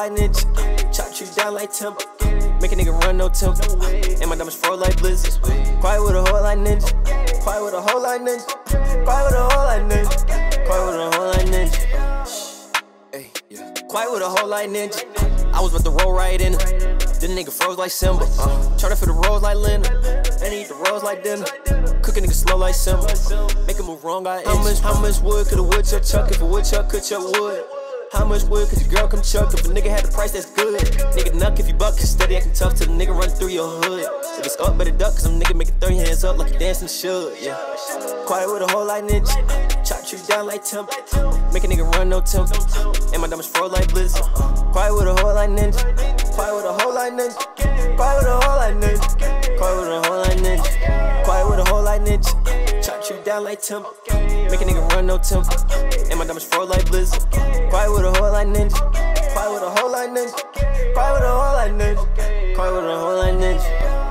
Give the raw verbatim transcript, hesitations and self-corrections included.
like Ninja. Chop you down like Simba. Make a nigga run no temper. And my diamonds froze like blizzards. Quiet with a hoe like Ninja. Quiet with a hoe like Ninja. Quiet with a hoe like Ninja. Quiet with a hoe like Ninja. Hey, yeah. Quiet with a hoe like Ninja. I was about to roll right in it. This nigga froze like Simba, uh, tryna for the rolls like Linda, and he eat the rolls like dinner. Cook a nigga slow like Simba, uh, make him move wrong. I how much, how much wood could a woodchuck chuck if a woodchuck could chuck wood? How much wood could your girl come chuck if a nigga had the price that's good? Nigga nuck if you buck, cause steady acting tough till the nigga run through your hood. If it's up, better duck, cause some nigga making thirty hands up like a dancing should. Yeah. Quiet with a hole like Ninja, uh, chop you down like Temple, uh, make a nigga run no temper, uh, and my diamonds froze like blizzard. Quiet with a hole like Ninja. Quiet with a hoe like Ninja. Quiet with a hoe like Ninja. Quiet with a hoe like Ninja. Quiet with a hoe like Ninja. Chop you down like Timber. Make a nigga run no temper. And my diamonds froze like blizzard. Quiet with a hoe like Ninja. Quiet with a hoe like Ninja. Quiet with a hoe like Ninja. Quiet with a hoe like Ninja.